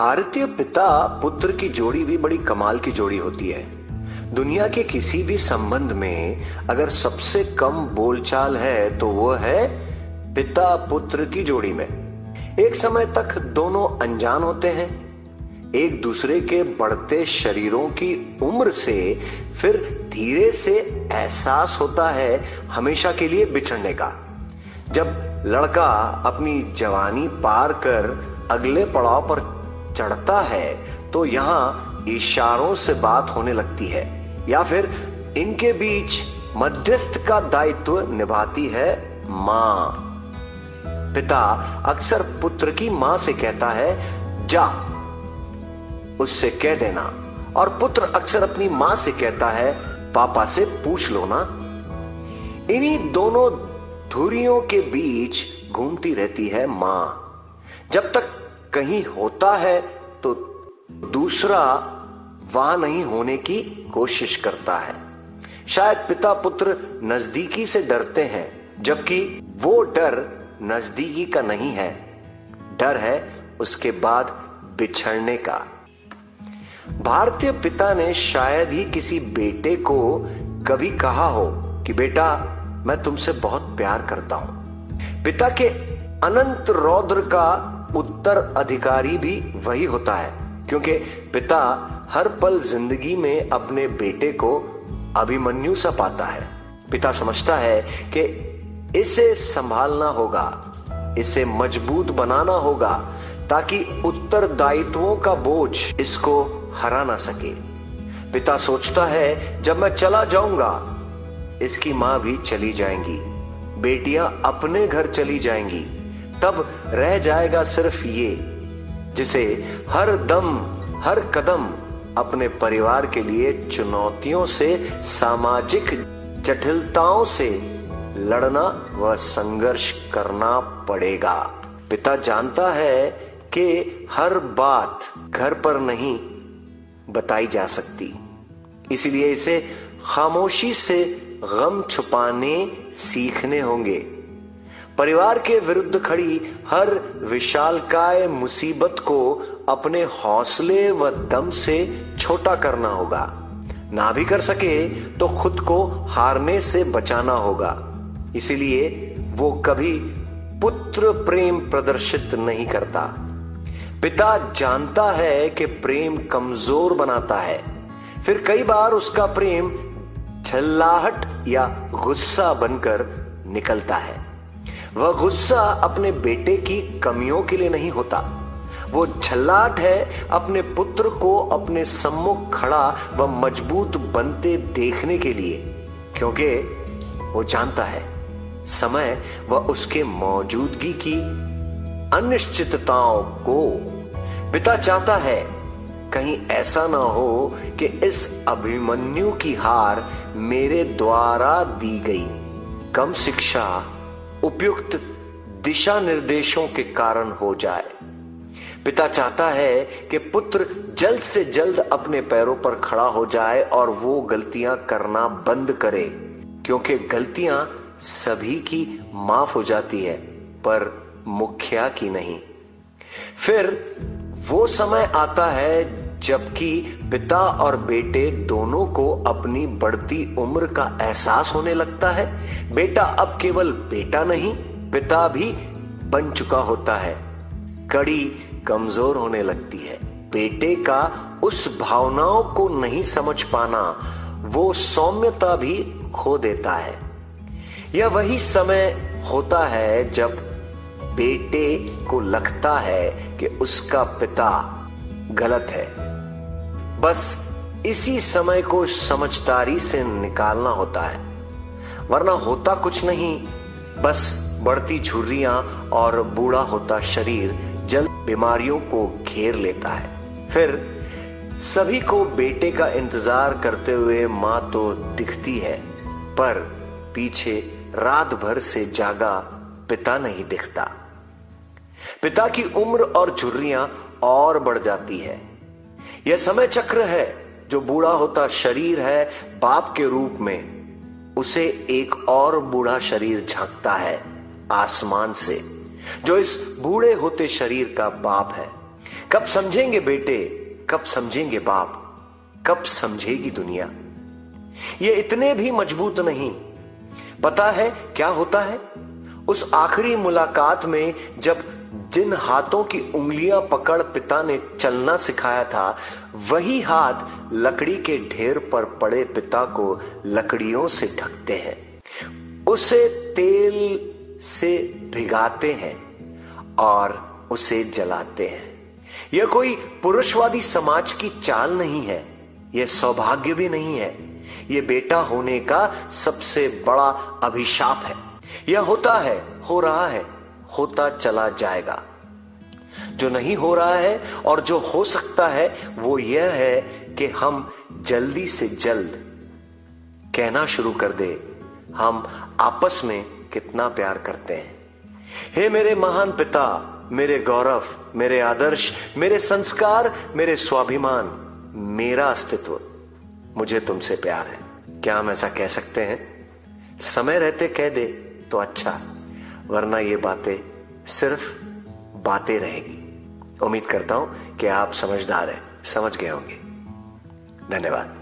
भारतीय पिता पुत्र की जोड़ी भी बड़ी कमाल की जोड़ी होती है। दुनिया के किसी भी संबंध में अगर सबसे कम बोलचाल है तो वो है पिता पुत्र की जोड़ी में। एक समय तक दोनों अनजान होते हैं एक दूसरे के बढ़ते शरीरों की उम्र से, फिर धीरे से एहसास होता है हमेशा के लिए बिछड़ने का। जब लड़का अपनी जवानी पार कर अगले पड़ाव पर चढ़ता है तो यहाँ इशारों से बात होने लगती है या फिर इनके बीच मध्यस्थ का दायित्व निभाती है माँ। पिता अक्सर पुत्र की मां से कहता है जा उससे कह देना, और पुत्र अक्सर अपनी मां से कहता है पापा से पूछ लो ना। इन्हीं दोनों धुरियों के बीच घूमती रहती है मां। जब तक कहीं होता है तो दूसरा वहां नहीं होने की कोशिश करता है। शायद पिता पुत्र नजदीकी से डरते हैं, जबकि वो डर नजदीकी का नहीं है, डर है उसके बाद बिछड़ने का। भारतीय पिता ने शायद ही किसी बेटे को कभी कहा हो कि बेटा मैं तुमसे बहुत प्यार करता हूं। पिता के अनंत रौद्र का उत्तर अधिकारी भी वही होता है, क्योंकि पिता हर पल जिंदगी में अपने बेटे को अभिमन्यु सा पाता है। पिता समझता है कि इसे संभालना होगा, इसे मजबूत बनाना होगा ताकि उत्तरदायित्वों का बोझ इसको हरा ना सके। पिता सोचता है जब मैं चला जाऊंगा इसकी मां भी चली जाएंगी, बेटियां अपने घर चली जाएंगी, तब रह जाएगा सिर्फ ये जिसे हर दम हर कदम अपने परिवार के लिए चुनौतियों से, सामाजिक जटिलताओं से लड़ना व संघर्ष करना पड़ेगा। पिता जानता है कि हर बात घर पर नहीं बताई जा सकती, इसलिए इसे खामोशी से गम छुपाने सीखने होंगे। परिवार के विरुद्ध खड़ी हर विशालकाय मुसीबत को अपने हौसले व दम से छोटा करना होगा। ना भी कर सके तो खुद को हारने से बचाना होगा। इसीलिए वो कभी पुत्र प्रेम प्रदर्शित नहीं करता। पिता जानता है कि प्रेम कमजोर बनाता है, फिर कई बार उसका प्रेम झल्लाहट या गुस्सा बनकर निकलता है। वह गुस्सा अपने बेटे की कमियों के लिए नहीं होता, वो झल्लाहट है अपने पुत्र को अपने सम्मुख खड़ा व मजबूत बनते देखने के लिए, क्योंकि वो जानता है समय व उसके मौजूदगी की अनिश्चितताओं को। पिता चाहता है कहीं ऐसा ना हो कि इस अभिमन्यु की हार मेरे द्वारा दी गई कम शिक्षा, उपयुक्त दिशा निर्देशों के कारण हो जाए। पिता चाहता है कि पुत्र जल्द से जल्द अपने पैरों पर खड़ा हो जाए और वो गलतियां करना बंद करे, क्योंकि गलतियां सभी की माफ हो जाती है पर मुखिया की नहीं। फिर वो समय आता है जबकि पिता और बेटे दोनों को अपनी बढ़ती उम्र का एहसास होने लगता है। बेटा अब केवल बेटा नहीं, पिता भी बन चुका होता है। कड़ी कमजोर होने लगती है। बेटे का उस भावनाओं को नहीं समझ पाना, वो सौम्यता भी खो देता है। यह वही समय होता है जब बेटे को लगता है कि उसका पिता गलत है। बस इसी समय को समझदारी से निकालना होता है, वरना होता कुछ नहीं, बस बढ़ती झुर्रियां और बूढ़ा होता शरीर जल्द बीमारियों को घेर लेता है। फिर सभी को बेटे का इंतजार करते हुए मां तो दिखती है, पर पीछे रात भर से जागा पिता नहीं दिखता। पिता की उम्र और झुर्रियां और बढ़ जाती है। यह समय चक्र है जो बूढ़ा होता शरीर है बाप के रूप में, उसे एक और बूढ़ा शरीर झांकता है आसमान से जो इस बूढ़े होते शरीर का बाप है। कब समझेंगे बेटे, कब समझेंगे बाप, कब समझेगी दुनिया। ये इतने भी मजबूत नहीं। पता है क्या होता है उस आखिरी मुलाकात में, जब जिन हाथों की उंगलियां पकड़ पिता ने चलना सिखाया था, वही हाथ लकड़ी के ढेर पर पड़े पिता को लकड़ियों से ढकते हैं, उसे तेल से भिगाते हैं और उसे जलाते हैं। यह कोई पुरुषवादी समाज की चाल नहीं है, यह सौभाग्य भी नहीं है, यह बेटा होने का सबसे बड़ा अभिशाप है। यह होता है, हो रहा है, होता चला जाएगा। जो नहीं हो रहा है और जो हो सकता है वो यह है कि हम जल्दी से जल्द कहना शुरू कर दे हम आपस में कितना प्यार करते हैं। हे मेरे महान पिता, मेरे गौरव, मेरे आदर्श, मेरे संस्कार, मेरे स्वाभिमान, मेरा अस्तित्व, मुझे तुमसे प्यार है। क्या हम ऐसा कह सकते हैं? समय रहते कह दे तो अच्छा, वरना ये बातें सिर्फ बातें रहेगी। उम्मीद करता हूं कि आप समझदार हैं, समझ गए होंगे। धन्यवाद।